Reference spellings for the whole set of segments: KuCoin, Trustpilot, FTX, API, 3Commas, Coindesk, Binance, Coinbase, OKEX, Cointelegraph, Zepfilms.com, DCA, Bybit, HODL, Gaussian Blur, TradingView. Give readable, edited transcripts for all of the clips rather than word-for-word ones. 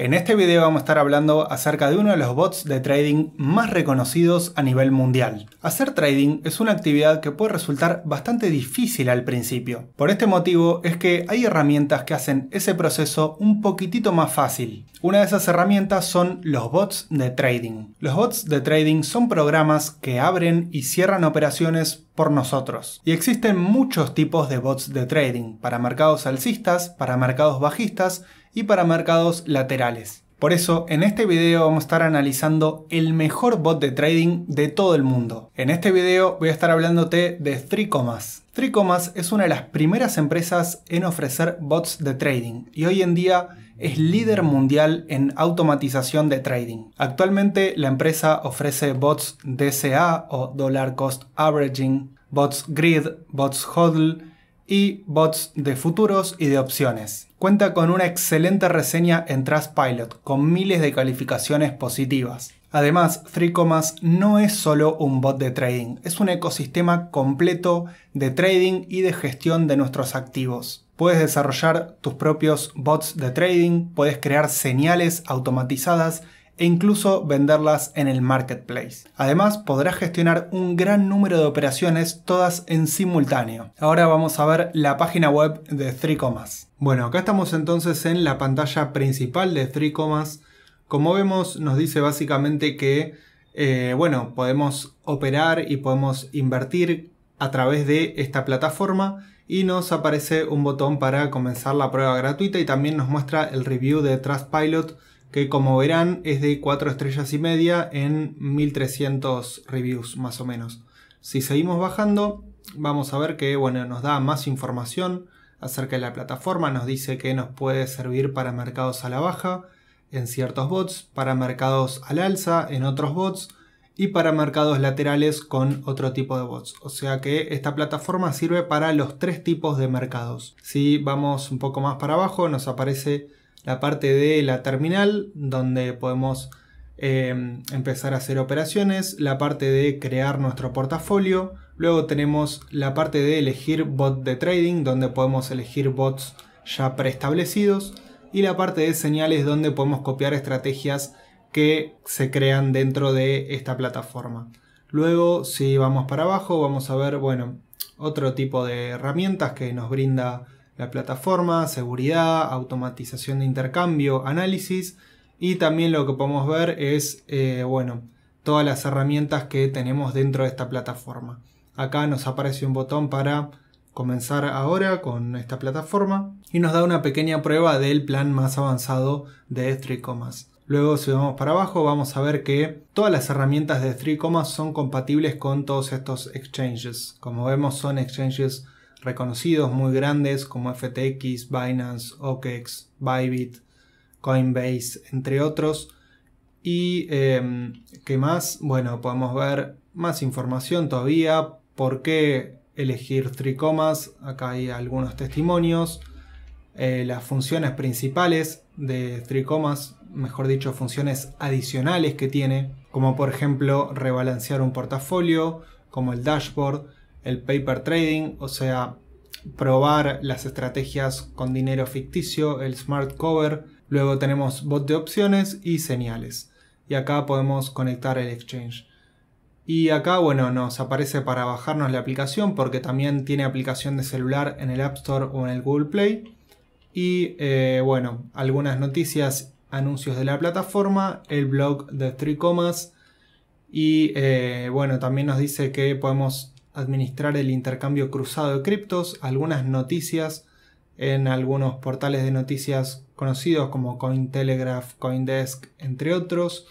En este video vamos a estar hablando acerca de uno de los bots de trading más reconocidos a nivel mundial. Hacer trading es una actividad que puede resultar bastante difícil al principio. Por este motivo es que hay herramientas que hacen ese proceso un poquitito más fácil. Una de esas herramientas son los bots de trading. Los bots de trading son programas que abren y cierran operaciones por nosotros. Y existen muchos tipos de bots de trading, para mercados alcistas, para mercados bajistas y para mercados laterales. Por eso, en este video vamos a estar analizando el mejor bot de trading de todo el mundo. En este video voy a estar hablándote de 3Commas. 3Commas es una de las primeras empresas en ofrecer bots de trading y hoy en día es líder mundial en automatización de trading. Actualmente la empresa ofrece bots DCA o Dollar Cost Averaging, bots Grid, bots HODL y bots de futuros y de opciones. Cuenta con una excelente reseña en Trustpilot con miles de calificaciones positivas. Además, 3Commas no es solo un bot de trading, es un ecosistema completo de trading y de gestión de nuestros activos. Puedes desarrollar tus propios bots de trading, puedes crear señales automatizadas e incluso venderlas en el marketplace. Además, podrás gestionar un gran número de operaciones, todas en simultáneo. Ahora vamos a ver la página web de 3Commas. Bueno, acá estamos entonces en la pantalla principal de 3Commas. Como vemos, nos dice básicamente que bueno, podemos operar y podemos invertir a través de esta plataforma y nos aparece un botón para comenzar la prueba gratuita y también nos muestra el review de Trustpilot, que como verán es de 4,5 estrellas en 1300 reviews más o menos. Si seguimos bajando vamos a ver que bueno, nos da más información acerca de la plataforma, nos dice que nos puede servir para mercados a la baja en ciertos bots, para mercados al alza en otros bots y para mercados laterales con otro tipo de bots. O sea que esta plataforma sirve para los tres tipos de mercados. Si vamos un poco más para abajo nos aparece la parte de la terminal donde podemos empezar a hacer operaciones, la parte de crear nuestro portafolio, luego tenemos la parte de elegir bot de trading donde podemos elegir bots ya preestablecidos y la parte de señales donde podemos copiar estrategias que se crean dentro de esta plataforma. Luego si vamos para abajo vamos a ver bueno, otro tipo de herramientas que nos brinda la plataforma, seguridad, automatización de intercambio, análisis y también lo que podemos ver es bueno, todas las herramientas que tenemos dentro de esta plataforma. Acá nos aparece un botón para comenzar ahora con esta plataforma y nos da una pequeña prueba del plan más avanzado de 3Commas. Luego si vamos para abajo vamos a ver que todas las herramientas de 3Commas son compatibles con todos estos exchanges. Como vemos son exchanges reconocidos, muy grandes, como FTX, Binance, OKEX, Bybit, Coinbase, entre otros. Y ¿qué más? Bueno, podemos ver más información todavía, por qué elegir 3Commas, acá hay algunos testimonios, las funciones principales de 3Commas, mejor dicho, funciones adicionales que tiene, como por ejemplo rebalancear un portafolio, como el dashboard, el paper trading, o sea, probar las estrategias con dinero ficticio, el smart cover. Luego tenemos bot de opciones y señales. Y acá podemos conectar el exchange. Y acá, bueno, nos aparece para bajarnos la aplicación porque también tiene aplicación de celular en el App Store o en el Google Play. Y, bueno, algunas noticias, anuncios de la plataforma, el blog de 3Commas. Y, bueno, también nos dice que podemos administrar el intercambio cruzado de criptos, algunas noticias en algunos portales de noticias conocidos como Cointelegraph, Coindesk, entre otros,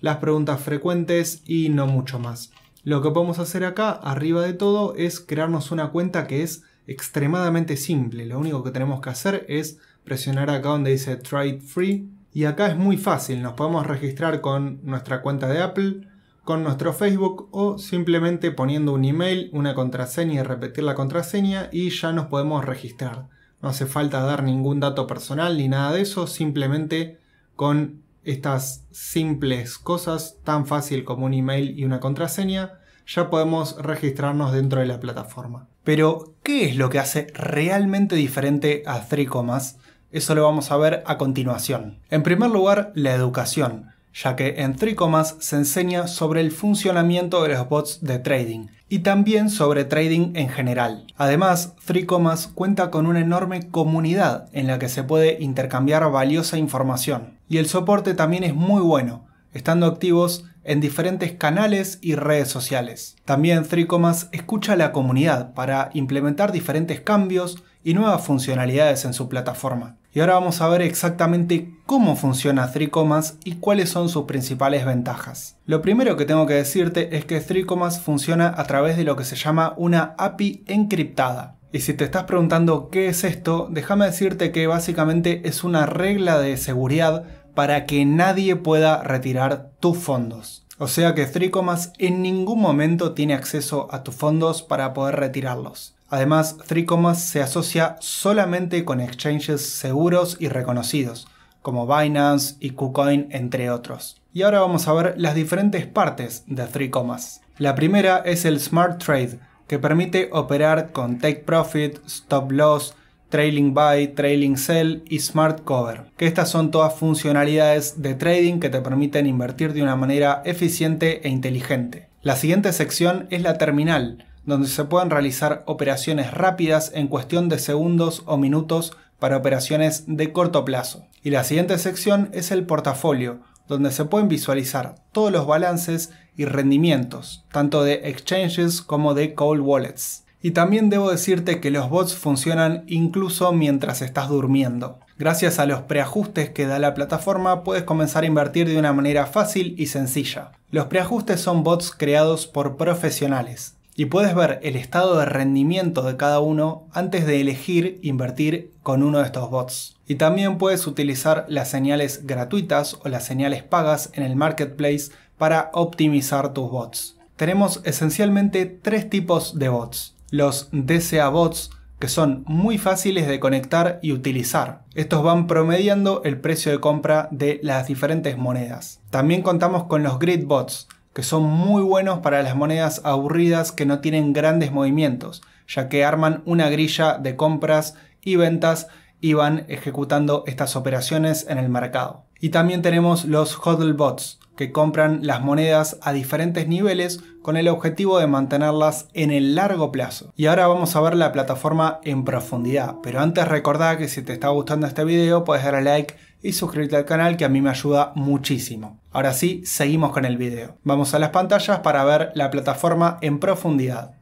las preguntas frecuentes y no mucho más. Lo que podemos hacer acá, arriba de todo, es crearnos una cuenta que es extremadamente simple. Lo único que tenemos que hacer es presionar acá donde dice Trade Free y acá es muy fácil, nos podemos registrar con nuestra cuenta de Apple, con nuestro Facebook o simplemente poniendo un email, una contraseña y repetir la contraseña y ya nos podemos registrar. No hace falta dar ningún dato personal ni nada de eso, simplemente con estas simples cosas tan fácil como un email y una contraseña ya podemos registrarnos dentro de la plataforma. Pero ¿qué es lo que hace realmente diferente a 3Commas Eso lo vamos a ver a continuación. En primer lugar, la educación, ya que en 3Commas se enseña sobre el funcionamiento de los bots de trading y también sobre trading en general. Además, 3Commas cuenta con una enorme comunidad en la que se puede intercambiar valiosa información. Y el soporte también es muy bueno, estando activos en diferentes canales y redes sociales. También 3Commas escucha a la comunidad para implementar diferentes cambios y nuevas funcionalidades en su plataforma. Y ahora vamos a ver exactamente cómo funciona 3Commas y cuáles son sus principales ventajas. Lo primero que tengo que decirte es que 3Commas funciona a través de lo que se llama una API encriptada. Y si te estás preguntando qué es esto, déjame decirte que básicamente es una regla de seguridad para que nadie pueda retirar tus fondos. O sea que 3Commas en ningún momento tiene acceso a tus fondos para poder retirarlos. Además, 3Commas se asocia solamente con exchanges seguros y reconocidos, como Binance y KuCoin, entre otros. Y ahora vamos a ver las diferentes partes de 3Commas. La primera es el Smart Trade, que permite operar con Take Profit, Stop Loss, Trailing Buy, Trailing Sell y Smart Cover, que estas son todas funcionalidades de trading que te permiten invertir de una manera eficiente e inteligente. La siguiente sección es la terminal, donde se pueden realizar operaciones rápidas en cuestión de segundos o minutos para operaciones de corto plazo. Y la siguiente sección es el portafolio, donde se pueden visualizar todos los balances y rendimientos, tanto de exchanges como de cold wallets. Y también debo decirte que los bots funcionan incluso mientras estás durmiendo. Gracias a los preajustes que da la plataforma puedes comenzar a invertir de una manera fácil y sencilla. Los preajustes son bots creados por profesionales y puedes ver el estado de rendimiento de cada uno antes de elegir invertir con uno de estos bots. Y también puedes utilizar las señales gratuitas o las señales pagas en el marketplace para optimizar tus bots. Tenemos esencialmente tres tipos de bots. Los DCA bots, que son muy fáciles de conectar y utilizar. Estos van promediando el precio de compra de las diferentes monedas. También contamos con los grid bots, que son muy buenos para las monedas aburridas que no tienen grandes movimientos, ya que arman una grilla de compras y ventas y van ejecutando estas operaciones en el mercado. Y también tenemos los hodl bots, que compran las monedas a diferentes niveles con el objetivo de mantenerlas en el largo plazo. Y ahora vamos a ver la plataforma en profundidad, pero antes recordá que si te está gustando este video puedes darle like y suscribirte al canal, que a mí me ayuda muchísimo. Ahora sí, seguimos con el video. Vamos a las pantallas para ver la plataforma en profundidad.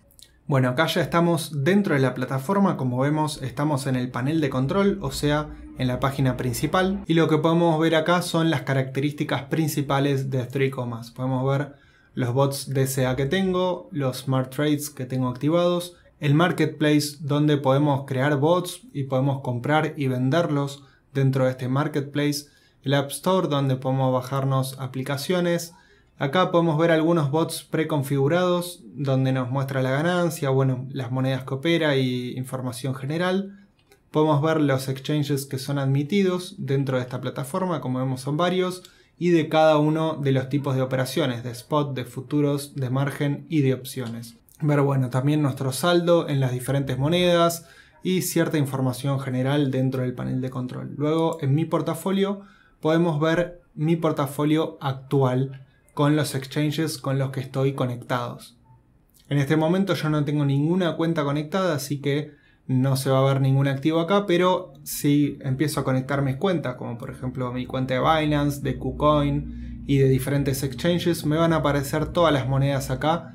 Bueno, acá ya estamos dentro de la plataforma. Como vemos, estamos en el panel de control, o sea, en la página principal. Y lo que podemos ver acá son las características principales de 3Commas. Podemos ver los bots DCA que tengo, los Smart Trades que tengo activados, el Marketplace, donde podemos crear bots y podemos comprar y venderlos dentro de este Marketplace, el App Store, donde podemos bajarnos aplicaciones. Acá podemos ver algunos bots preconfigurados donde nos muestra la ganancia, bueno, las monedas que opera y información general. Podemos ver los exchanges que son admitidos dentro de esta plataforma, como vemos son varios, y de cada uno de los tipos de operaciones, de spot, de futuros, de margen y de opciones. Ver, bueno, también nuestro saldo en las diferentes monedas y cierta información general dentro del panel de control. Luego, en mi portafolio, podemos ver mi portafolio actual, con los exchanges con los que estoy conectados. En este momento yo no tengo ninguna cuenta conectada, así que no se va a ver ningún activo acá, pero si empiezo a conectar mis cuentas, como por ejemplo mi cuenta de Binance, de KuCoin y de diferentes exchanges, me van a aparecer todas las monedas acá,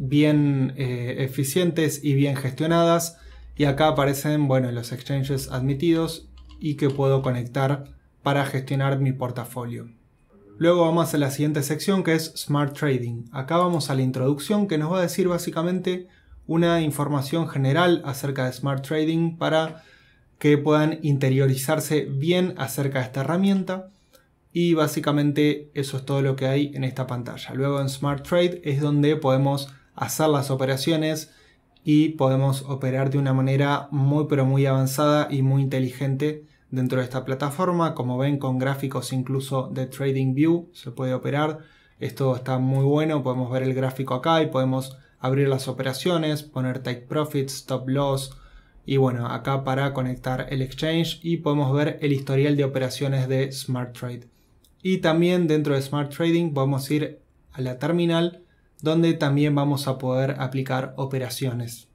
bien eficientes y bien gestionadas. Y acá aparecen, bueno, los exchanges admitidos y que puedo conectar para gestionar mi portafolio. Luego vamos a la siguiente sección, que es Smart Trading. Acá vamos a la introducción, que nos va a decir básicamente una información general acerca de Smart Trading para que puedan interiorizarse bien acerca de esta herramienta. Y básicamente eso es todo lo que hay en esta pantalla. Luego en Smart Trade es donde podemos hacer las operaciones y podemos operar de una manera muy pero muy avanzada y muy inteligente. Dentro de esta plataforma, como ven, con gráficos incluso de TradingView se puede operar. Esto está muy bueno, podemos ver el gráfico acá y podemos abrir las operaciones, poner Take Profit, Stop Loss Y bueno, acá para conectar el exchange y podemos ver el historial de operaciones de Smart Trade. Y también dentro de Smart Trading vamos a ir a la terminal, donde también vamos a poder aplicar operaciones.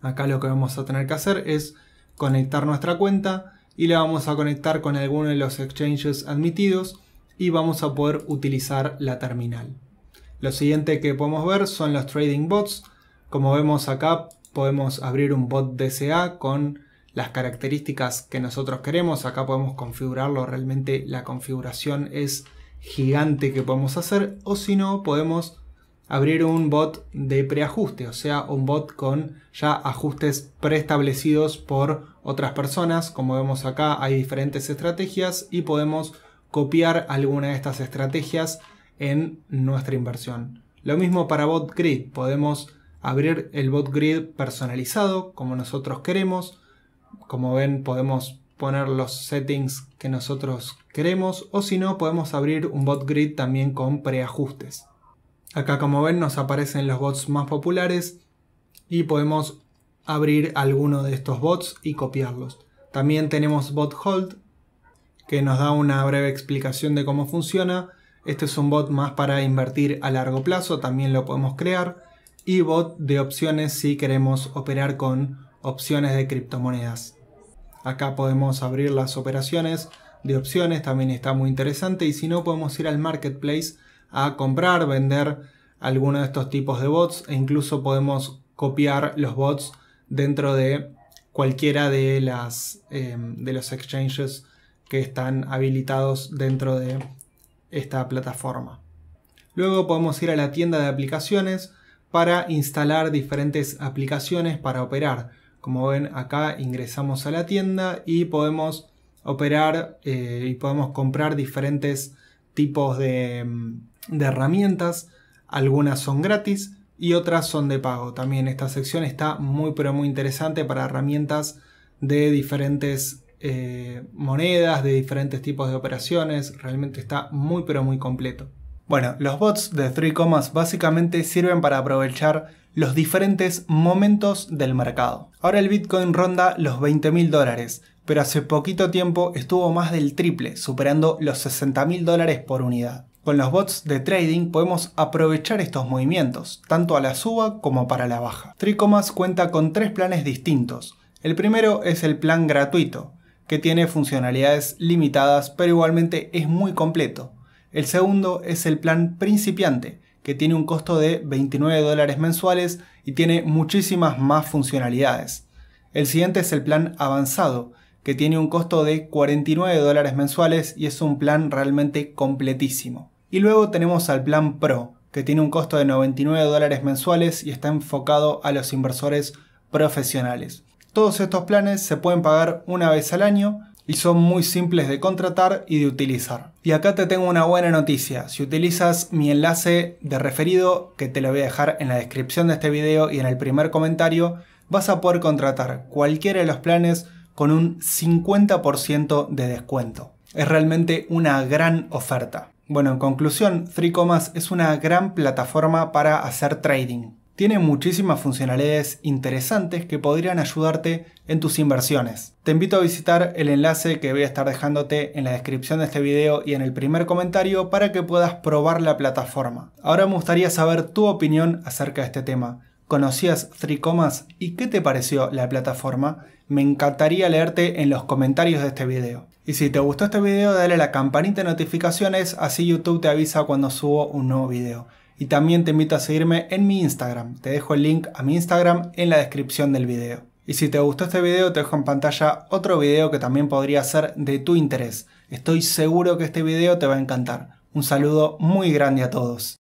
Acá lo que vamos a tener que hacer es conectar nuestra cuenta y la vamos a conectar con alguno de los exchanges admitidos y vamos a poder utilizar la terminal. Lo siguiente que podemos ver son los trading bots. Como vemos acá, podemos abrir un bot DSA con las características que nosotros queremos. Acá podemos configurarlo, realmente la configuración es gigante que podemos hacer, o si no podemos abrir un bot de preajuste, o sea, un bot con ya ajustes preestablecidos por otras personas. Como vemos acá, hay diferentes estrategias y podemos copiar alguna de estas estrategias en nuestra inversión. Lo mismo para bot grid, podemos abrir el bot grid personalizado como nosotros queremos. Como ven, podemos poner los settings que nosotros queremos, o si no podemos abrir un bot grid también con preajustes. Acá, como ven, nos aparecen los bots más populares y podemos abrir alguno de estos bots y copiarlos. También tenemos bot hold, que nos da una breve explicación de cómo funciona. Este es un bot más para invertir a largo plazo, también lo podemos crear. Y bot de opciones si queremos operar con opciones de criptomonedas. Acá podemos abrir las operaciones de opciones, también está muy interesante. Y si no, podemos ir al marketplace a comprar, vender alguno de estos tipos de bots, e incluso podemos copiar los bots dentro de cualquiera de los exchanges que están habilitados dentro de esta plataforma. Luego podemos ir a la tienda de aplicaciones para instalar diferentes aplicaciones para operar. Como ven, acá ingresamos a la tienda y podemos operar y podemos comprar diferentes tipos de herramientas. Algunas son gratis y otras son de pago. También esta sección está muy pero muy interesante para herramientas de diferentes monedas, de diferentes tipos de operaciones. Realmente está muy pero muy completo. Bueno, los bots de 3Commas básicamente sirven para aprovechar los diferentes momentos del mercado. Ahora el Bitcoin ronda los $20.000, pero hace poquito tiempo estuvo más del triple, superando los $60.000 por unidad. Con los bots de trading podemos aprovechar estos movimientos, tanto a la suba como para la baja. 3Commas cuenta con 3 planes distintos. El primero es el plan gratuito, que tiene funcionalidades limitadas, pero igualmente es muy completo. El segundo es el plan principiante, que tiene un costo de $29 mensuales y tiene muchísimas más funcionalidades. El siguiente es el plan avanzado, que tiene un costo de $49 mensuales y es un plan realmente completísimo. Y luego tenemos al plan Pro, que tiene un costo de $99 mensuales y está enfocado a los inversores profesionales. Todos estos planes se pueden pagar una vez al año y son muy simples de contratar y de utilizar. Y acá te tengo una buena noticia. Si utilizas mi enlace de referido, que te lo voy a dejar en la descripción de este video y en el primer comentario, vas a poder contratar cualquiera de los planes con un 50% de descuento. Es realmente una gran oferta. Bueno, en conclusión, 3Commas es una gran plataforma para hacer trading. Tiene muchísimas funcionalidades interesantes que podrían ayudarte en tus inversiones. Te invito a visitar el enlace que voy a estar dejándote en la descripción de este video y en el primer comentario para que puedas probar la plataforma. Ahora me gustaría saber tu opinión acerca de este tema. ¿Conocías 3Commas y qué te pareció la plataforma? Me encantaría leerte en los comentarios de este video. Y si te gustó este video, dale a la campanita de notificaciones, así YouTube te avisa cuando subo un nuevo video. Y también te invito a seguirme en mi Instagram. Te dejo el link a mi Instagram en la descripción del video. Y si te gustó este video, te dejo en pantalla otro video que también podría ser de tu interés. Estoy seguro que este video te va a encantar. Un saludo muy grande a todos.